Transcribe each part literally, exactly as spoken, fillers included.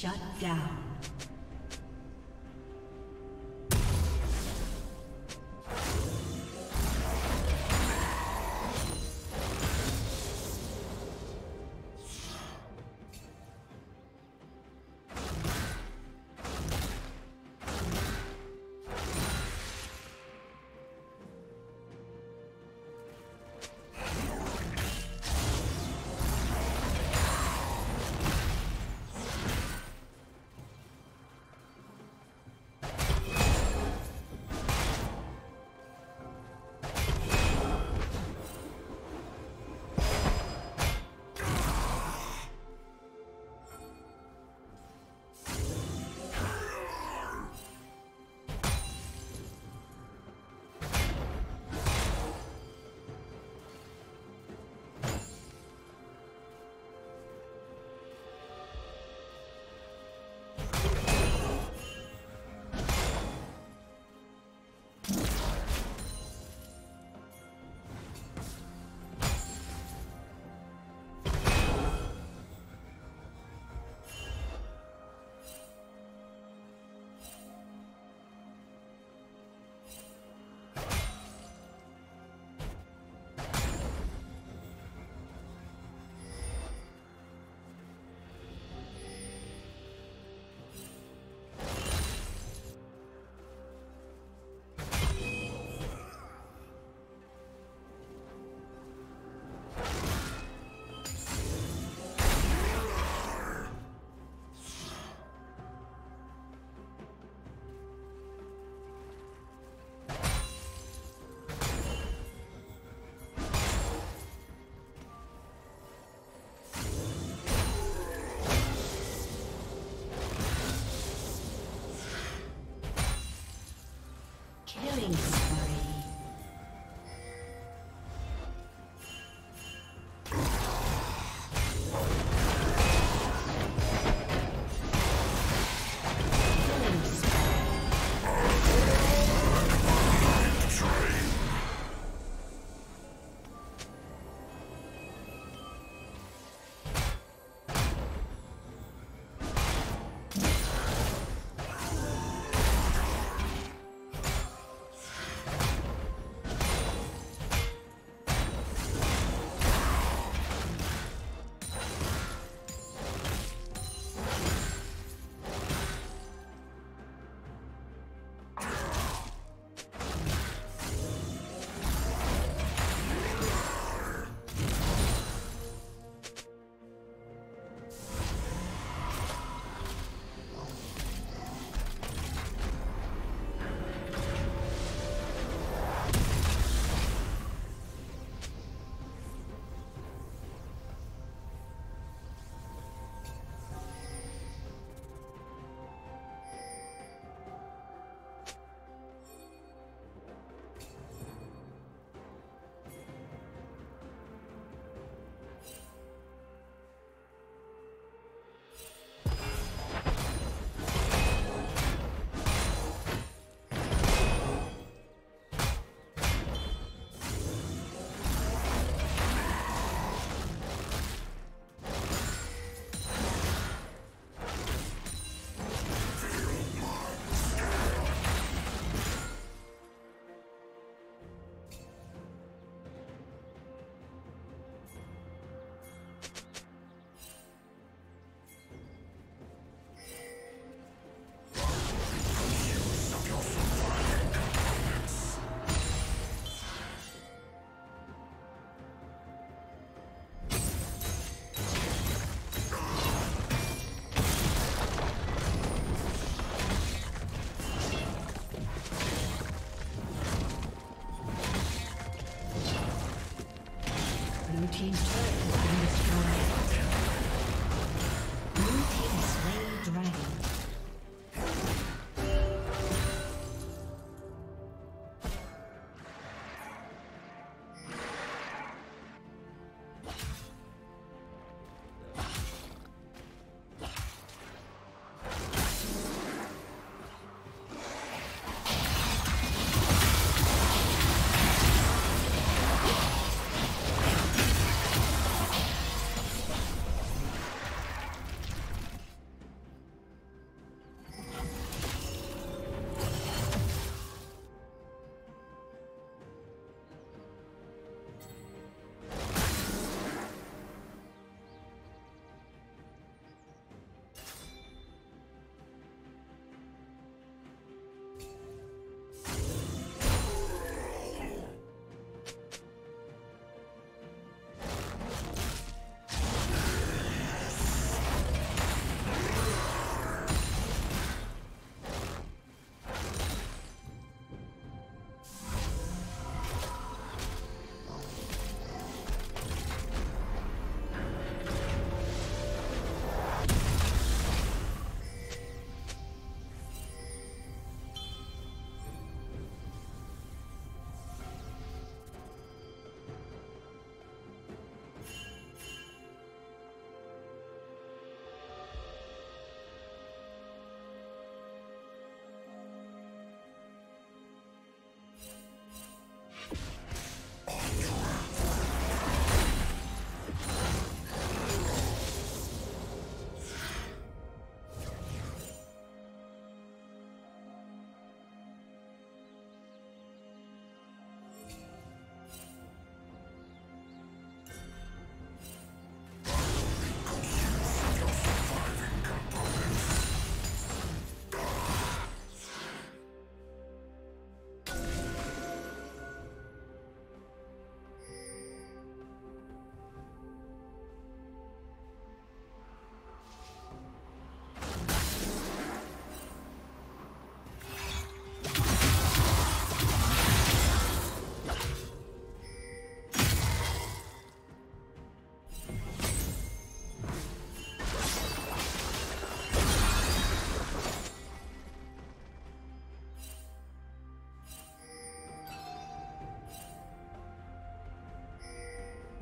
Shut down.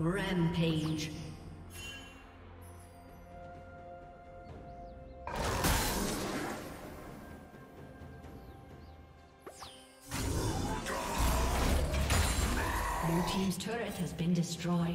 Rampage. Blue team's turret has been destroyed.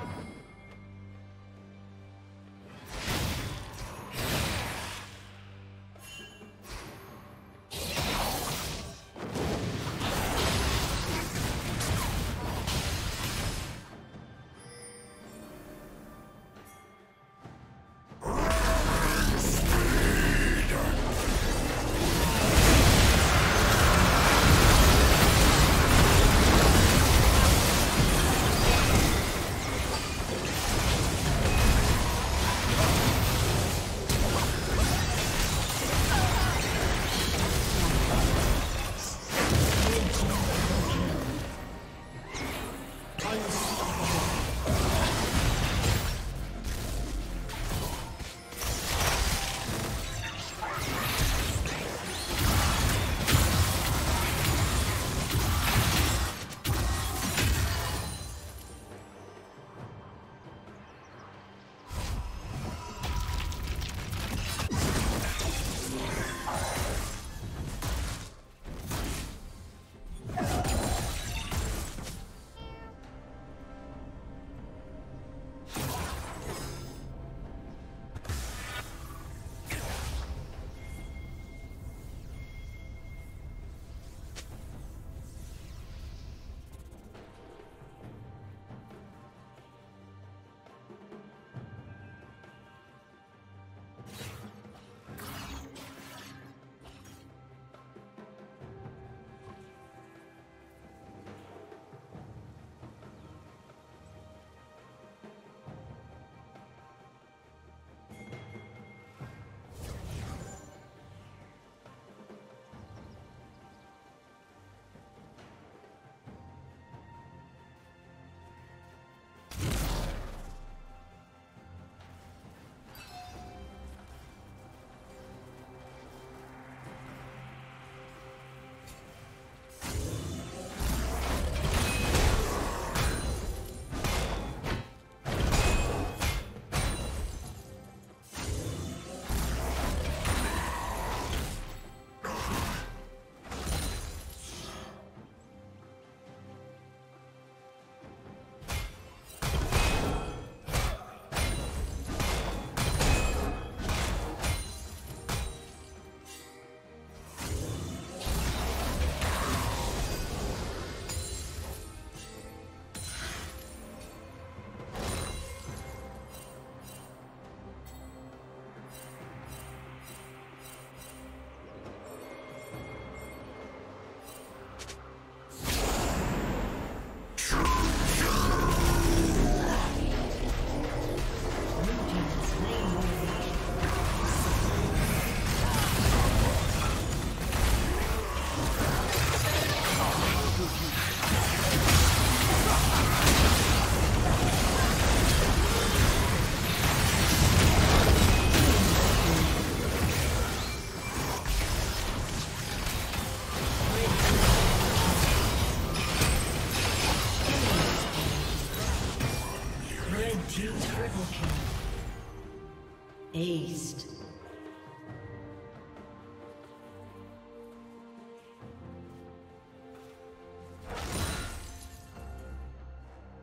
Haste.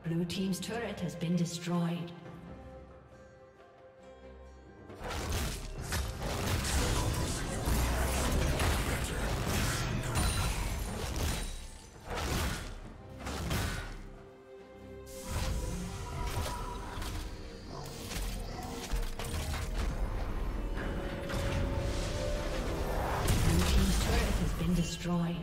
Blue team's turret has been destroyed. Destroyed.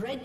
Red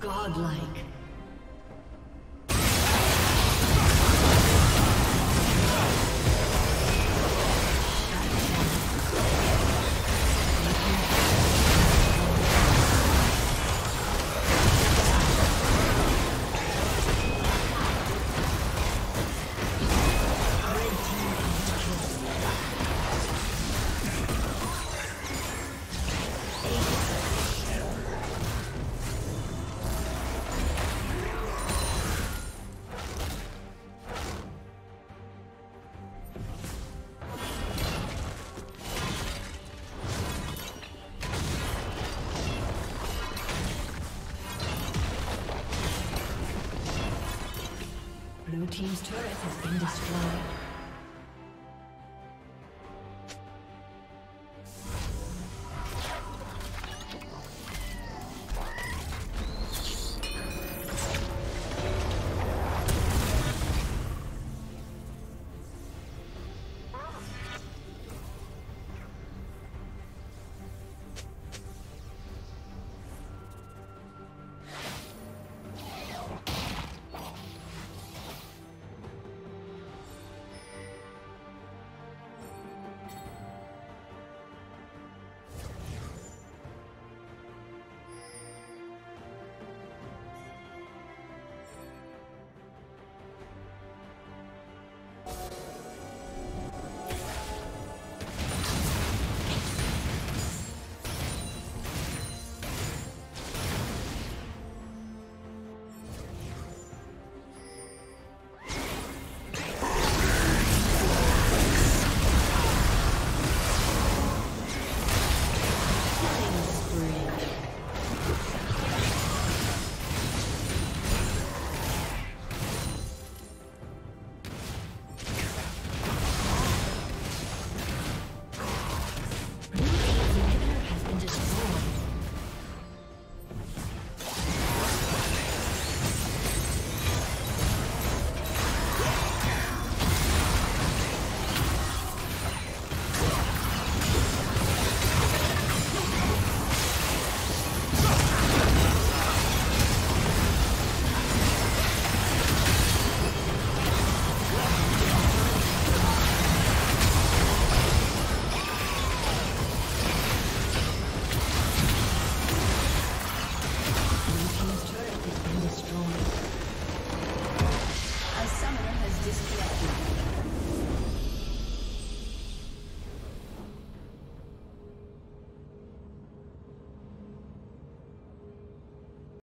Godlike. Blue team's turret has been destroyed.